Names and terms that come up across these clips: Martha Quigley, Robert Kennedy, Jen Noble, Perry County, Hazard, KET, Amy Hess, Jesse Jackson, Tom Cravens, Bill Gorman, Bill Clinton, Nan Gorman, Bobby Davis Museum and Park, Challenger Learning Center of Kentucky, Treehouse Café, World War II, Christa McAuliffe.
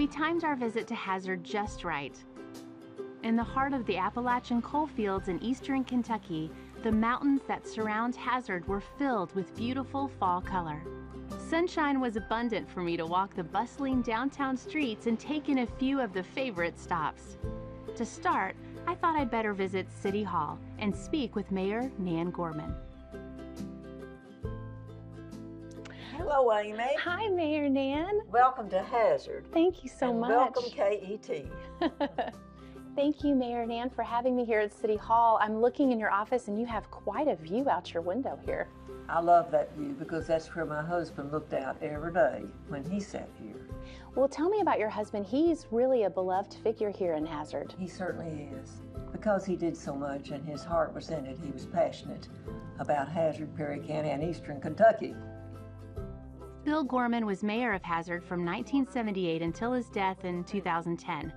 We timed our visit to Hazard just right. In the heart of the Appalachian coal fields in eastern Kentucky, the mountains that surround Hazard were filled with beautiful fall color. Sunshine was abundant for me to walk the bustling downtown streets and take in a few of the favorite stops. To start, I thought I'd better visit City Hall and speak with Mayor Nan Gorman. Hello, Amy. Hi, Mayor Nan. Welcome to Hazard. Thank you so much. Welcome, KET. Thank you, Mayor Nan, for having me here at City Hall. I'm looking in your office and you have quite a view out your window here. I love that view because that's where my husband looked out every day when he sat here. Well, tell me about your husband. He's really a beloved figure here in Hazard. He certainly is. Because he did so much and his heart was in it, he was passionate about Hazard, Perry County, and eastern Kentucky. Bill Gorman was mayor of Hazard from 1978 until his death in 2010.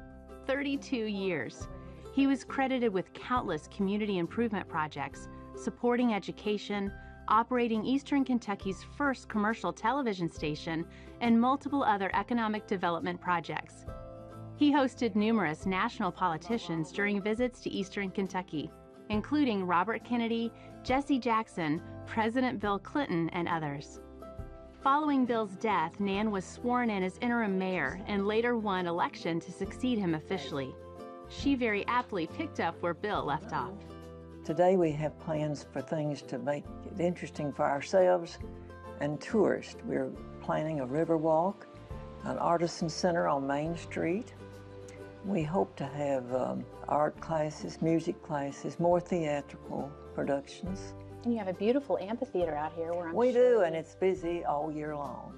32 years. He was credited with countless community improvement projects, supporting education, operating Eastern Kentucky's first commercial television station, and multiple other economic development projects. He hosted numerous national politicians during visits to Eastern Kentucky, including Robert Kennedy, Jesse Jackson, President Bill Clinton, and others. Following Bill's death, Nan was sworn in as interim mayor and later won election to succeed him officially. She very aptly picked up where Bill left off. Today we have plans for things to make it interesting for ourselves and tourists. We're planning a river walk, an artisan center on Main Street. We hope to have art classes, music classes, more theatrical productions. And you have a beautiful amphitheater out here where we do, and it's busy all year long.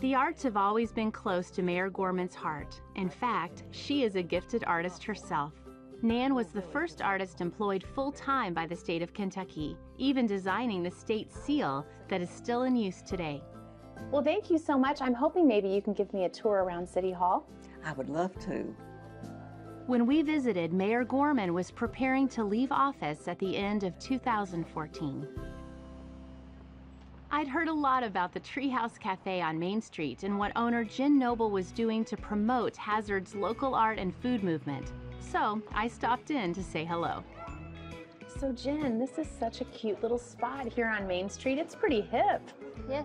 The arts have always been close to Mayor Gorman's heart. In fact, she is a gifted artist herself. Nan was the first artist employed full-time by the state of Kentucky, even designing the state seal that is still in use today. Well, thank you so much. I'm hoping maybe you can give me a tour around City Hall. I would love to. When we visited, Mayor Gorman was preparing to leave office at the end of 2014. I'd heard a lot about the Treehouse Café on Main Street and what owner Jen Noble was doing to promote Hazard's local art and food movement, so I stopped in to say hello. So Jen, this is such a cute little spot here on Main Street. It's pretty hip. Yes,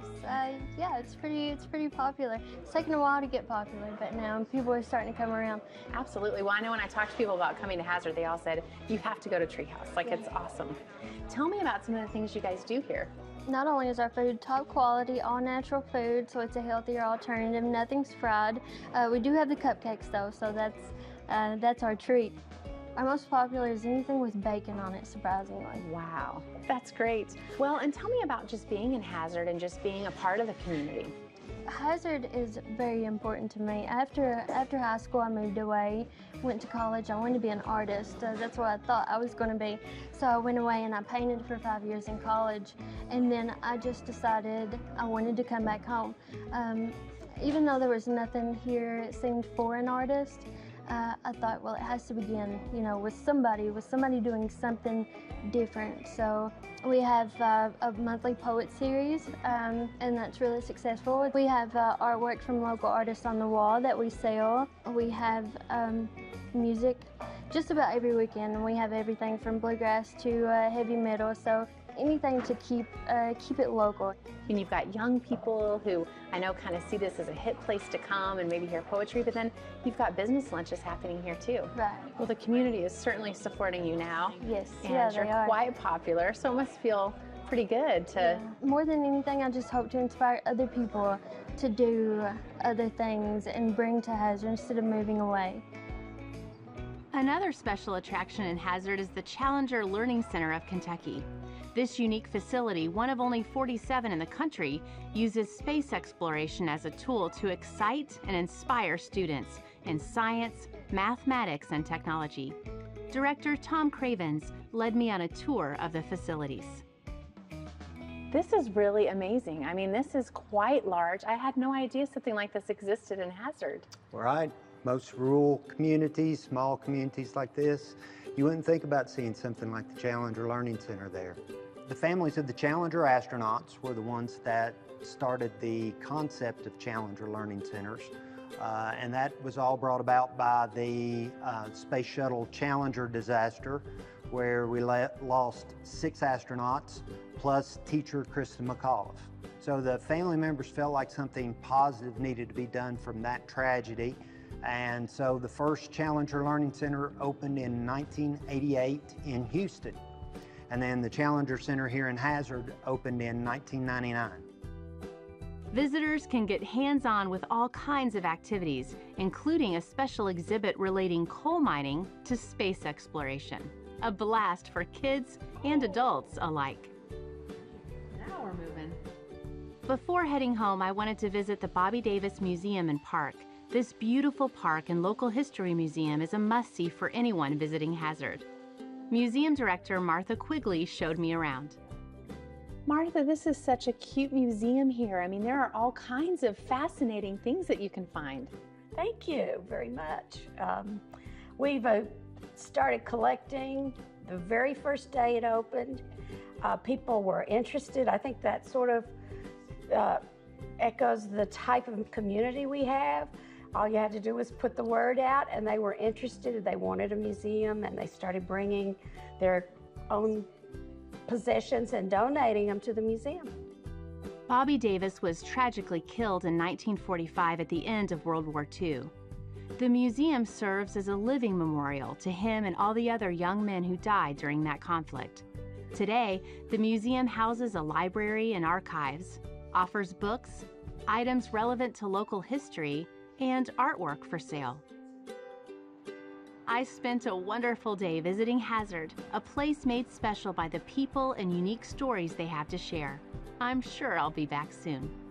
yeah, it's pretty popular. It's taken a while to get popular, but now people are starting to come around. Absolutely. Well, I know when I talked to people about coming to Hazard, they all said, you have to go to Treehouse. Like, yeah. It's awesome. Tell me about some of the things you guys do here. Not only is our food top quality, all natural food, so it's a healthier alternative. Nothing's fried. We do have the cupcakes, though, so that's our treat. Our most popular is anything with bacon on it, surprisingly. Wow, that's great. Well, and tell me about just being in Hazard and just being a part of the community. Hazard is very important to me. After high school, I moved away, went to college. I wanted to be an artist. That's what I thought I was going to be. So I went away and I painted for 5 years in college. And then I just decided I wanted to come back home. Even though there was nothing here, it seemed for an artist. I thought, well, it has to begin, you know, with somebody doing something different. So we have a monthly poet series, and that's really successful. We have artwork from local artists on the wall that we sell. We have music just about every weekend, and we have everything from bluegrass to heavy metal. So anything to keep it local. And you've got young people who I know kind of see this as a hip place to come and maybe hear poetry, but then you've got business lunches happening here too. Right. Well, the community is certainly supporting you now. Yes, and yeah, they are. You're quite popular, so it must feel pretty good to... Yeah. More than anything, I just hope to inspire other people to do other things and bring to Hazard instead of moving away. Another special attraction in Hazard is the Challenger Learning Center of Kentucky. This unique facility, one of only 47 in the country, uses space exploration as a tool to excite and inspire students in science, mathematics, and technology. Director Tom Cravens led me on a tour of the facilities. This is really amazing. I mean, this is quite large. I had no idea something like this existed in Hazard. Right. Most rural communities, small communities like this, you wouldn't think about seeing something like the Challenger Learning Center there. The families of the Challenger astronauts were the ones that started the concept of Challenger Learning Centers. And that was all brought about by the Space Shuttle Challenger disaster, where we lost 6 astronauts, plus teacher Christa McAuliffe. So the family members felt like something positive needed to be done from that tragedy. And so the first Challenger Learning Center opened in 1988 in Houston. And then the Challenger Center here in Hazard opened in 1999. Visitors can get hands-on with all kinds of activities, including a special exhibit relating coal mining to space exploration. A blast for kids and adults alike. Now we're moving. Before heading home, I wanted to visit the Bobby Davis Museum and Park. This beautiful park and local history museum is a must-see for anyone visiting Hazard. Museum Director Martha Quigley showed me around. Martha, this is such a cute museum here. I mean, there are all kinds of fascinating things that you can find. Thank you very much. We've started collecting the very first day it opened. People were interested. I think that sort of echoes the type of community we have. All you had to do was put the word out, and they were interested. They wanted a museum, and they started bringing their own possessions and donating them to the museum. Bobby Davis was tragically killed in 1945 at the end of World War II. The museum serves as a living memorial to him and all the other young men who died during that conflict. Today, the museum houses a library and archives, offers books, items relevant to local history, and artwork for sale. I spent a wonderful day visiting Hazard, a place made special by the people and unique stories they have to share. I'm sure I'll be back soon.